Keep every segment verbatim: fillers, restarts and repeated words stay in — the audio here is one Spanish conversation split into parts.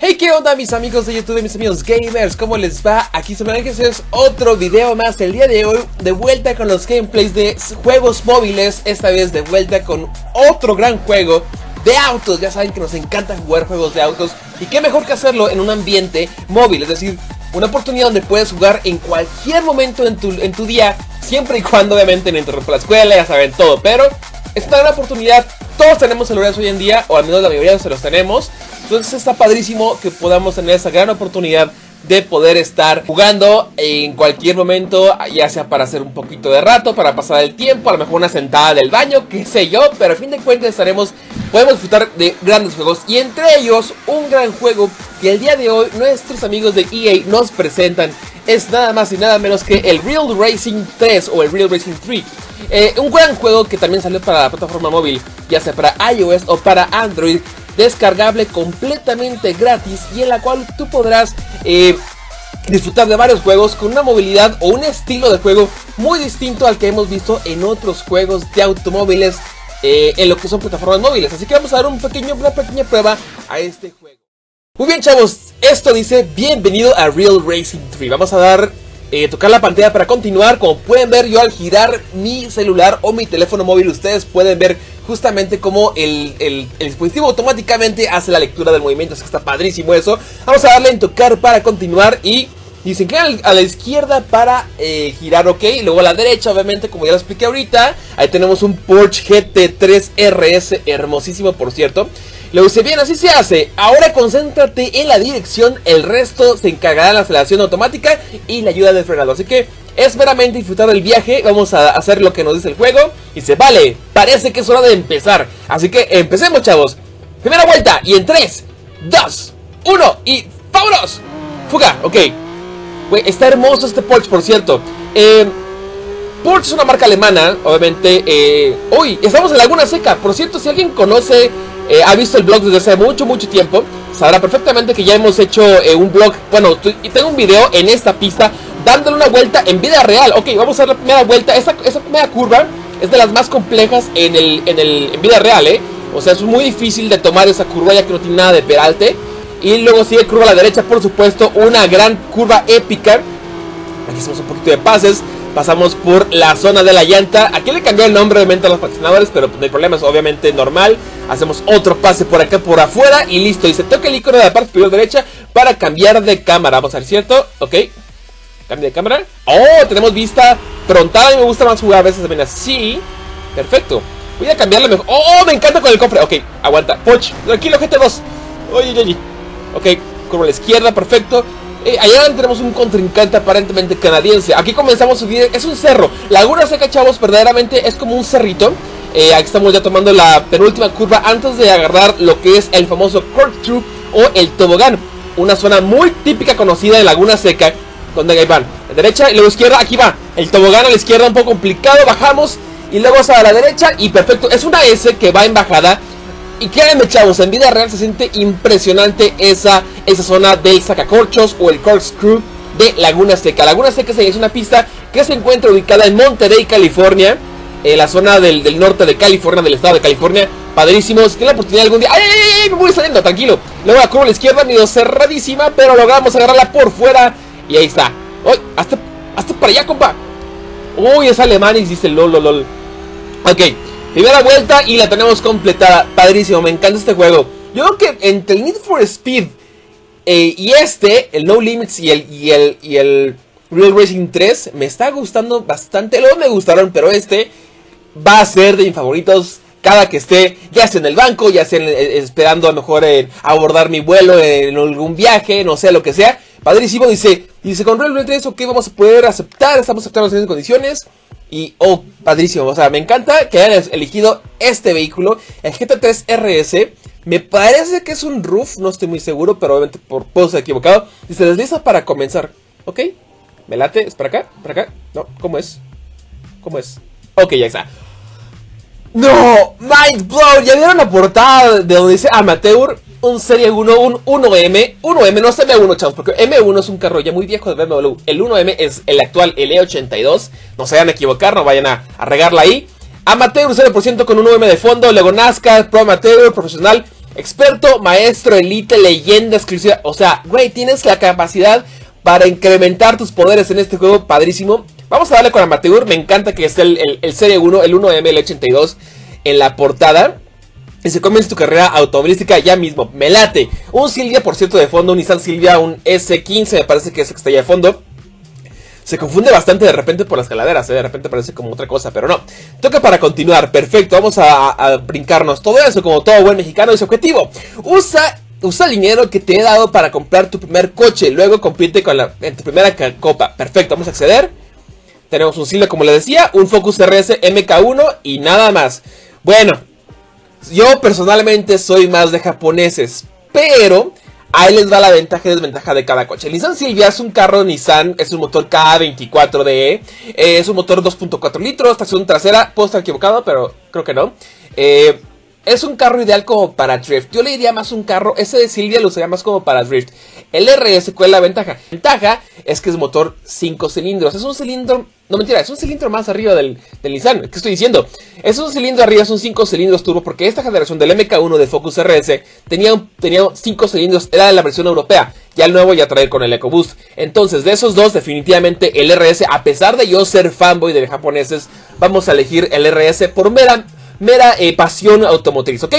Hey, ¿qué onda mis amigos de YouTube, mis amigos gamers? ¿Cómo les va? Aquí se me dan que es otro video más el día de hoy. De vuelta con los gameplays de juegos móviles. Esta vez de vuelta con otro gran juego de autos. Ya saben que nos encanta jugar juegos de autos. Y qué mejor que hacerlo en un ambiente móvil. Es decir, una oportunidad donde puedes jugar en cualquier momento en tu, en tu día. Siempre y cuando obviamente no interrumpa la escuela, ya saben todo. Pero esta es una oportunidad. Todos tenemos celulares hoy en día, o al menos la mayoría de los tenemos. Entonces está padrísimo que podamos tener esa gran oportunidad de poder estar jugando en cualquier momento, ya sea para hacer un poquito de rato, para pasar el tiempo, a lo mejor una sentada del baño, qué sé yo, pero a fin de cuentas estaremos, podemos disfrutar de grandes juegos y entre ellos un gran juego que el día de hoy nuestros amigos de E A nos presentan. Es nada más y nada menos que el Real Racing tres o el Real Racing tres. Eh, un gran juego que también salió para la plataforma móvil, ya sea para iOS o para Android, descargable completamente gratis y en la cual tú podrás eh, disfrutar de varios juegos con una movilidad o un estilo de juego muy distinto al que hemos visto en otros juegos de automóviles eh, en lo que son plataformas móviles. Así que vamos a dar un pequeño, una pequeña prueba a este juego. Muy bien chavos, esto dice bienvenido a Real Racing tres. Vamos a dar, eh, tocar la pantalla para continuar. Como pueden ver, yo al girar mi celular o mi teléfono móvil, ustedes pueden ver justamente como el, el, el dispositivo automáticamente hace la lectura del movimiento. Así que está padrísimo eso. Vamos a darle en tocar para continuar y, y se inclinan a la izquierda para eh, girar, ok. Luego a la derecha, obviamente, como ya lo expliqué ahorita. Ahí tenemos un Porsche G T tres R S, hermosísimo por cierto. Luego dice, bien, así se hace. Ahora concéntrate en la dirección. El resto se encargará de la aceleración automática y la ayuda del frenado. Así que es meramente disfrutar del viaje. Vamos a hacer lo que nos dice el juego. Y dice, vale, parece que es hora de empezar. Así que empecemos, chavos. Primera vuelta. Y en tres, dos, uno. Y ¡vámonos! Fuga, ok. Wey, está hermoso este Porsche, por cierto. Eh, Porsche es una marca alemana, obviamente. Eh, uy, estamos en Laguna Seca. Por cierto, si alguien conoce, eh, ha visto el blog desde hace mucho, mucho tiempo, sabrá perfectamente que ya hemos hecho eh, un blog. Bueno, y tengo un video en esta pista dándole una vuelta en vida real. Ok, vamos a hacer la primera vuelta. Esta, esta primera curva es de las más complejas en, el, en, el, en vida real, ¿eh? O sea, es muy difícil de tomar esa curva ya que no tiene nada de peralte. Y luego sigue curva a la derecha, por supuesto, una gran curva épica. Aquí hacemos un poquito de pases. Pasamos por la zona de la llanta. Aquí le cambió el nombre obviamente a los patrocinadores, pero no hay problema, es obviamente normal. Hacemos otro pase por acá, por afuera y listo. Y se toca el icono de la parte superior derecha para cambiar de cámara. Vamos a ver, ¿cierto? Ok. Cambio de cámara. Oh, tenemos vista frontal. A mí me gusta más jugar a veces también así. Perfecto. Voy a cambiarlo mejor. Oh, me encanta con el cofre. Ok, aguanta. Porsche, tranquilo, G T dos. Oye, oye, oye. Ok, curva a la izquierda, perfecto. Eh, allá tenemos un contrincante aparentemente canadiense. Aquí comenzamos a subir. Es un cerro. Laguna Seca, chavos, verdaderamente es como un cerrito. Eh, aquí estamos ya tomando la penúltima curva antes de agarrar lo que es el famoso Corkscrew o el tobogán. Una zona muy típica conocida de Laguna Seca. Donde ahí van, la derecha y luego izquierda, aquí va el tobogán a la izquierda, un poco complicado, bajamos y luego a la derecha y perfecto, es una S que va en bajada y créanme chavos, en vida real se siente impresionante esa, esa zona del sacacorchos o el corkscrew de Laguna Seca. Laguna Seca es una pista que se encuentra ubicada en Monterey, California, en la zona del, del norte de California, del estado de California. Padrísimos, que la oportunidad algún día. ¡Ay, ay, ay! Me voy saliendo, tranquilo. Luego la curva a la izquierda, medio cerradísima, pero logramos agarrarla por fuera. Y ahí está. ¡Uy! Hasta, hasta para allá, compa. Uy, es alemán y dice lol, lol, lol. Ok, primera vuelta y la tenemos completada. Padrísimo, me encanta este juego. Yo creo que entre el Need for Speed eh, y este, el No Limits y el, y, el, y el Real Racing tres, me está gustando bastante. Los me gustaron, pero este va a ser de mis favoritos cada que esté, ya sea en el banco, ya sea en, eh, esperando a lo mejor eh, abordar mi vuelo eh, en algún viaje, no sé, lo que sea. Padrísimo, dice, dice con Real Racing tres, ok, vamos a poder aceptar, estamos aceptando las condiciones. Y, oh, padrísimo, o sea, me encanta que hayan elegido este vehículo, el G T tres R S. Me parece que es un roof, no estoy muy seguro, pero obviamente por, puedo estar equivocado. Dice, desliza para comenzar, ok, me late, es para acá, para acá, no, ¿cómo es? ¿Cómo es? Ok, ya está. ¡No! ¡Mind blown! ¿Ya vieron la portada de donde dice amateur? Un serie uno, un uno M. uno M no es M uno, chavos, porque M uno es un carro ya muy viejo de B M W. El uno M es el actual, el E ochenta y dos. No se vayan a equivocar, no vayan a, a regarla ahí. Amateur cero por ciento con un uno M de fondo. Luego NASCAR, Pro Amateur, Profesional. Experto, maestro, elite, leyenda exclusiva. O sea, güey, tienes la capacidad para incrementar tus poderes en este juego, padrísimo. Vamos a darle con amateur. Me encanta que esté el, el, el Serie uno, el uno M, el ochenta y dos en la portada. Y se comienza tu carrera automovilística ya mismo. Me late. Un Silvia, por cierto, de fondo. Un Nissan Silvia, un S quince, me parece que es el que está allá de fondo. Se confunde bastante de repente por las caladeras, ¿eh? De repente parece como otra cosa, pero no. Toca para continuar, perfecto, vamos a, a brincarnos todo eso, como todo buen mexicano es objetivo. Usa, usa el dinero que te he dado para comprar tu primer coche, luego compite con la, en tu primera copa. Perfecto, vamos a acceder. Tenemos un Silvia, como les decía, un Focus R S M K uno y nada más. Bueno, yo personalmente soy más de japoneses, pero... ahí les va la ventaja y desventaja de cada coche. El Nissan Silvia es un carro Nissan, es un motor K veinticuatro D E, eh, es un motor dos punto cuatro litros, tracción trasera, puedo estar equivocado, pero creo que no. Eh, es un carro ideal como para drift, yo le diría más un carro, ese de Silvia lo usaría más como para drift. El R S, ¿cuál es la ventaja? La ventaja es que es motor cinco cilindros, es un cilindro, no mentira, es un cilindro más arriba del, del Nissan, ¿qué estoy diciendo? Es un cilindro arriba, son cinco cilindros turbo, porque esta generación del M K uno de Focus R S tenía, tenía cinco cilindros, era de la versión europea, ya el nuevo ya trae con el EcoBoost. Entonces, de esos dos, definitivamente el R S, a pesar de yo ser fanboy de los japoneses, vamos a elegir el R S por mera... mera eh, pasión automotriz, ¿ok?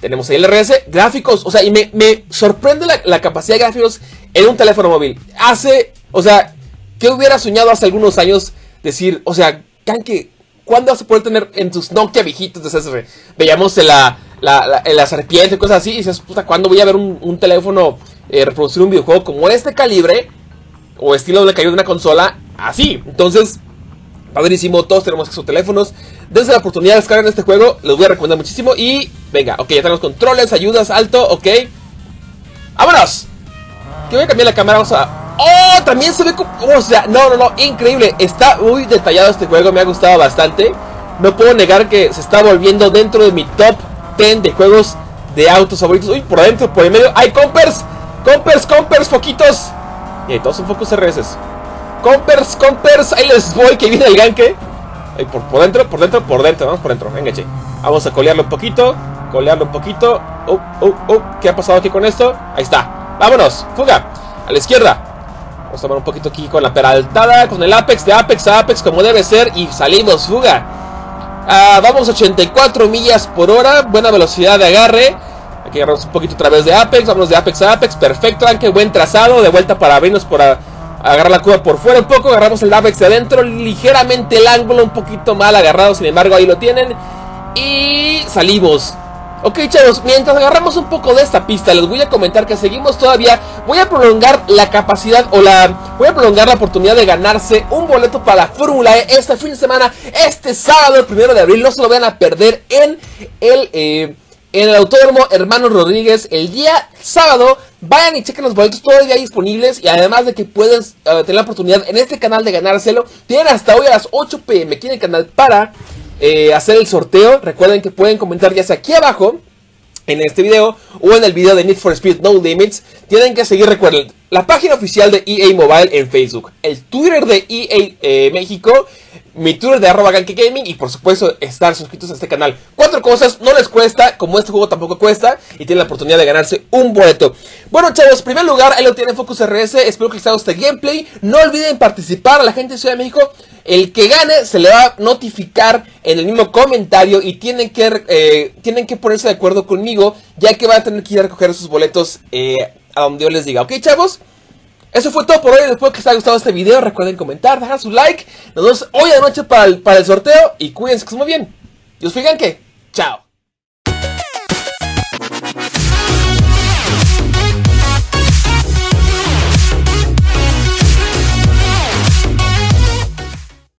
Tenemos ahí el R S, gráficos, o sea, y me, me sorprende la, la capacidad de gráficos en un teléfono móvil. Hace, o sea, que hubiera soñado hace algunos años decir, o sea, Ganque, ¿cuándo vas a poder tener en tus Nokia viejitos de C S R? Veíamos la, la, la, la serpiente y cosas así, y dices, puta, ¿cuándo voy a ver un, un teléfono eh, reproducir un videojuego como este calibre o estilo de calibre de una consola así? Entonces... padrísimo, todos tenemos esos teléfonos. Desde la oportunidad de descargar este juego, les voy a recomendar muchísimo. Y venga, ok, ya tenemos controles, ayudas, alto, ok. ¡Vámonos! Que voy a cambiar la cámara, vamos a... ¡Oh! También se ve como... o sea, no, no, no, increíble. Está muy detallado este juego, me ha gustado bastante. No puedo negar que se está volviendo dentro de mi top diez de juegos de autos favoritos. Uy, por adentro, por el medio, ¡hay compers! ¡Compers, compers, foquitos! Y ahí, todos son focos R S. Compers, compers, ahí les voy, que viene el Ganque. Ahí por, por dentro, por dentro, por dentro, vamos por dentro, venga, che. Vamos a colearlo un poquito, colearlo un poquito. Oh, oh, oh, ¿qué ha pasado aquí con esto? Ahí está, vámonos, fuga, a la izquierda. Vamos a tomar un poquito aquí con la peraltada, con el Apex, de Apex a Apex, como debe ser. Y salimos, fuga. Ah, vamos ochenta y cuatro millas por hora, buena velocidad de agarre. Aquí agarramos un poquito otra vez de Apex, vámonos de Apex a Apex, perfecto, Ganque, buen trazado. De vuelta para abrirnos por... a, agarrar la curva por fuera un poco, agarramos el Apex de adentro, ligeramente el ángulo un poquito mal agarrado, sin embargo ahí lo tienen. Y salimos. Ok, chavos, mientras agarramos un poco de esta pista, les voy a comentar que seguimos todavía. Voy a prolongar la capacidad o la... voy a prolongar la oportunidad de ganarse un boleto para la Fórmula E este fin de semana, este sábado, el primero de abril. No se lo vayan a perder en el... Eh, en el Autódromo Hermanos Rodríguez, el día sábado. Vayan y chequen los boletos todavía disponibles. Y además de que pueden uh, tener la oportunidad en este canal de ganárselo, tienen hasta hoy a las ocho pm aquí en el canal para eh, hacer el sorteo. Recuerden que pueden comentar ya sea aquí abajo en este video o en el video de Need for Speed No Limits. Tienen que seguir, recuerden, la página oficial de E A Mobile en Facebook, el Twitter de E A eh, México, mi Twitter de arroba Ganque Gaming y por supuesto estar suscritos a este canal. Cuatro cosas, no les cuesta, como este juego tampoco cuesta, y tienen la oportunidad de ganarse un boleto. Bueno, chavos, en primer lugar, ahí lo tienen Focus R S, espero que les haya gustado este gameplay. No olviden participar a la gente de Ciudad de México. El que gane se le va a notificar en el mismo comentario y tienen que, eh, tienen que ponerse de acuerdo conmigo, ya que van a tener que ir a recoger sus boletos eh, a donde yo les diga. Ok, chavos, eso fue todo por hoy. Espero que les haya gustado este video. Recuerden comentar, dejar su like. Nos vemos hoy de noche para el, para el sorteo. Y cuídense que estén muy bien. Yo soy Ganque. Chao.